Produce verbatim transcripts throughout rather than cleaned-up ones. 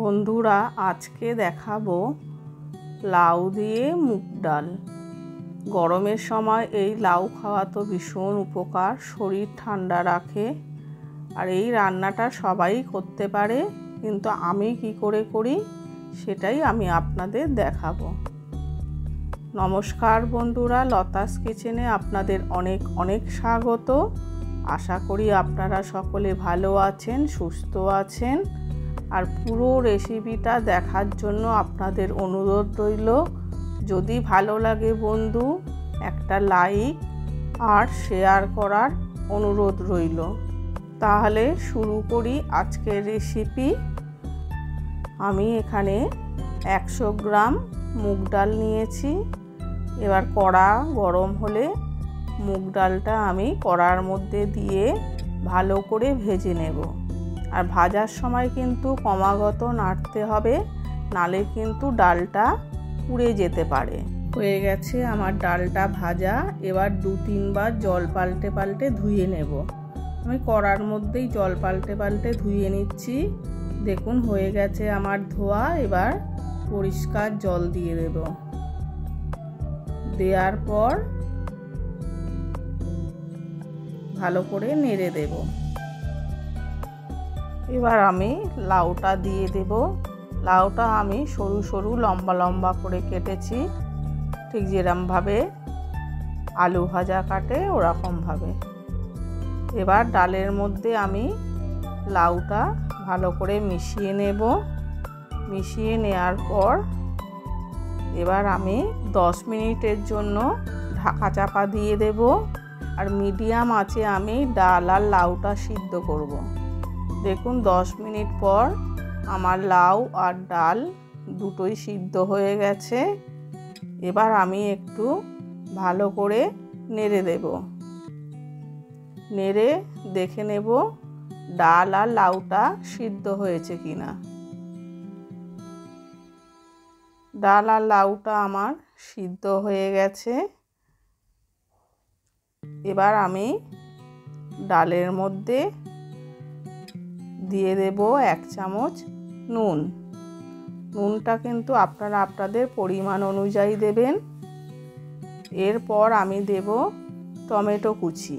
বন্ধুরা আজকে দেখাবো লাউ দিয়ে মুগ ডাল। গরমের সময় এই লাউ খাওয়া তো ভীষণ উপকার, শরীর ঠান্ডা রাখে। আর এই রান্নাটা সবাই করতে পারে, কিন্তু আমি কি করে করি সেটাই আমি আপনাদের দেখাবো। নমস্কার বন্ধুরা, লতাস কিচেনে আপনাদের অনেক অনেক স্বাগত। আশা করি আপনারা সকলে ভালো আছেন, সুস্থ আছেন। আর পুরো রেসিপিটা দেখার জন্য আপনাদের অনুরোধ রইল। যদি ভালো লাগে বন্ধু একটা লাইক আর শেয়ার করার অনুরোধ রইল। তাহলে শুরু করি আজকের রেসিপি। আমি এখানে একশো গ্রাম মুগ ডাল নিয়েছি। এবার কড়া গরম হলে মুগ ডালটা আমি কড়ার মধ্যে দিয়ে ভালো করে ভেজে নেব। আর ভাজার সময় কিন্তু ক্রমাগত নাড়তে হবে, নালে কিন্তু ডালটা পুড়ে যেতে পারে। হয়ে গেছে আমার ডালটা ভাজা। এবার দু তিনবার জল পাল্টে পাল্টে ধুয়ে নেব। আমি কড়ার মধ্যেই জল পাল্টে পাল্টে ধুয়ে নিচ্ছি। দেখুন হয়ে গেছে আমার ধোয়া। এবার পরিষ্কার জল দিয়ে দেব। দেওয়ার পর ভালো করে নেড়ে দেব। এবার আমি লাউটা দিয়ে দেব। লাউটা আমি সরু সরু লম্বা লম্বা করে কেটেছি, ঠিক যেরকমভাবে আলু ভাজা কাটে ওরকমভাবে। এবার ডালের মধ্যে আমি লাউটা ভালো করে মিশিয়ে নেব। মিশিয়ে নেওয়ার পর এবার আমি দশ মিনিটের জন্য ঢাকা চাপা দিয়ে দেব। আর মিডিয়াম আঁচে আমি ডাল আর লাউটা সিদ্ধ করব। দেখুন দশ মিনিট পর আমার লাউ আর ডাল দুটোই সিদ্ধ হয়ে গেছে। এবার আমি একটু ভালো করে নেড়ে দেব। নেড়ে দেখে নেব ডাল আর লাউটা সিদ্ধ হয়েছে কিনা। ডাল আর লাউটা আমার সিদ্ধ হয়ে গেছে। এবার আমি ডালের মধ্যে দিয়ে দেব এক চামচ নুন। নুনটা কিন্তু আপনারা আপনাদের পরিমাণ অনুযায়ী দেবেন। এরপর আমি দেব টমেটো কুচি।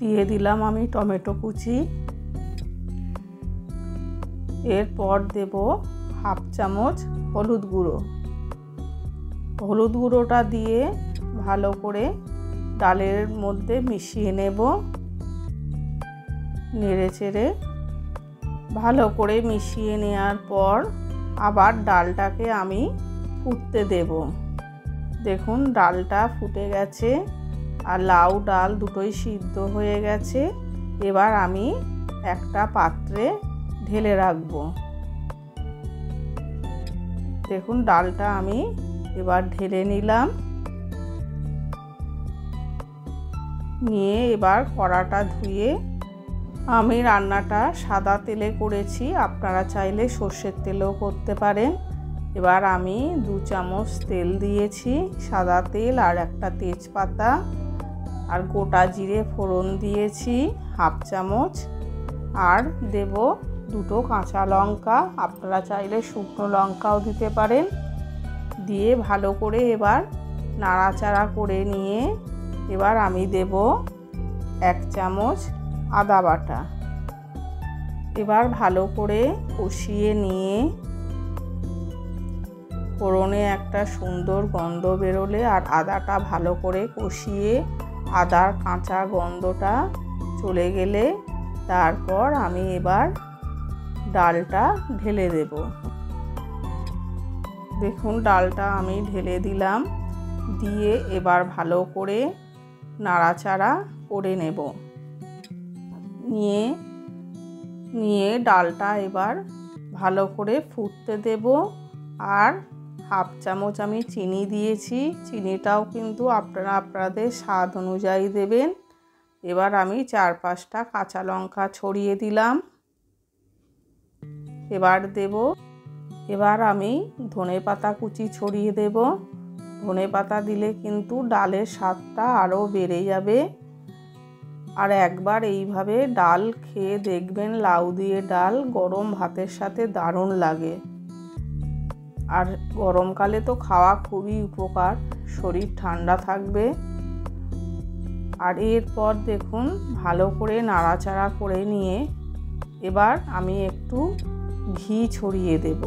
দিয়ে দিলাম আমি টমেটো কুচি। এরপর দেব হাফ চামচ হলুদ গুঁড়ো। হলুদ গুঁড়োটা দিয়ে ভালো করে ডালের মধ্যে মিশিয়ে নেব। নেড়ে চেড়ে ভালো করে মিশিয়ে নেওয়ার পর আবার ডালটাকে আমি ফুটতে দেব। দেখুন ডালটা ফুটে গেছে আর লাউ ডাল দুটোই সিদ্ধ হয়ে গেছে। এবার আমি একটা পাত্রে ঢেলে রাখব। দেখুন ডালটা আমি এবার ঢেলে নিলাম। নিয়ে এবার কড়াটা ধুয়ে আমি রান্নাটা সাদা তেলে করেছি, আপনারা চাইলে সর্ষের তেলেও করতে পারেন। এবার আমি দু চামচ তেল দিয়েছি, সাদা তেল আর একটা তেজপাতা আর গোটা জিরে ফোড়ন দিয়েছি হাফ চামচ। আর দেব দুটো কাঁচা লঙ্কা, আপনারা চাইলে শুকনো লঙ্কাও দিতে পারেন। দিয়ে ভালো করে এবার নাড়াচাড়া করে নিয়ে এবার আমি দেব এক চামচ আদা বাটা। এবার ভালো করে কষিয়ে নিয়ে ফোড়নে একটা সুন্দর গন্ধ বেরোলে আর আদাটা ভালো করে কষিয়ে আদার কাঁচা গন্ধটা চলে গেলে তারপর আমি এবার ডালটা ঢেলে দেব। দেখুন ডালটা আমি ঢেলে দিলাম। দিয়ে এবার ভালো করে নাড়াচাড়া করে নেব। নিয়ে নিয়ে ডালটা এবার ভালো করে ফুটতে দেব। আর হাফ চামচ আমি চিনি দিয়েছি, চিনিটাও কিন্তু আপনারা আপনাদের স্বাদ অনুযায়ী দেবেন। এবার আমি চার পাঁচটা কাঁচা লঙ্কা ছড়িয়ে দিলাম। এবার দেব এবার আমি ধনে পাতা কুচি ছড়িয়ে দেব। ধনে পাতা দিলে কিন্তু ডালের স্বাদটা আরও বেড়ে যাবে। আর একবার এইভাবে ডাল খেয়ে দেখবেন। লাউ দিয়ে ডাল গরম ভাতের সাথে দারুণ লাগে। আর গরমকালে তো খাওয়া খুবই উপকার, শরীর ঠান্ডা থাকবে। আর এরপর দেখুন ভালো করে নাড়াচাড়া করে নিয়ে এবার আমি একটু ঘি ছড়িয়ে দেব।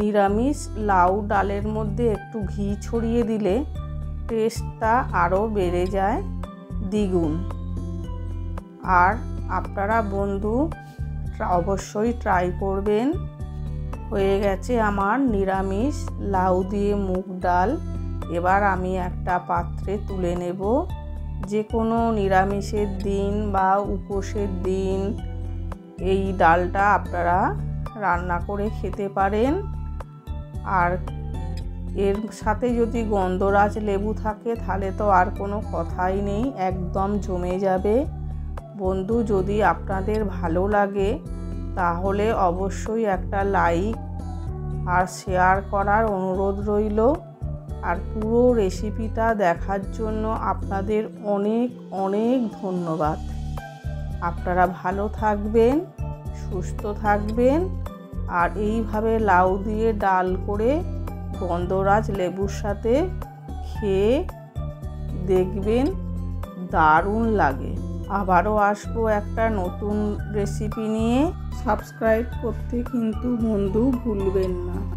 নিরামিষ লাউ ডালের মধ্যে একটু ঘি ছড়িয়ে দিলে টেস্টটা আরও বেড়ে যায় দ্বিগুণ। আর আপনারা বন্ধু অবশ্যই ট্রাই করবেন। হয়ে গেছে আমার নিরামিষ লাউ দিয়ে মুগ ডাল। এবার আমি একটা পাত্রে তুলে নেব। যে কোনো নিরামিষের দিন বা উপোষের দিন এই ডালটা আপনারা রান্না করে খেতে পারেন। আর এর সাথে যদি গন্ধরাজ লেবু থাকে তাহলে তো আর কোনো কথাই নেই, একদম জমে যাবে। বন্ধু যদি আপনাদের ভালো লাগে তাহলে অবশ্যই একটা লাইক আর শেয়ার করার অনুরোধ রইল। আর পুরো রেসিপিটা দেখার জন্য আপনাদের অনেক অনেক ধন্যবাদ। আপনারা ভালো থাকবেন, সুস্থ থাকবেন। আর এইভাবে লাউ দিয়ে ডাল করে গন্ধরাজ লেবুর সাথে খেয়ে দেখবেন, দারুণ লাগে। আবারও আসবো একটা নতুন রেসিপি নিয়ে। সাবস্ক্রাইব করতে কিন্তু বন্ধু ভুলবেন না।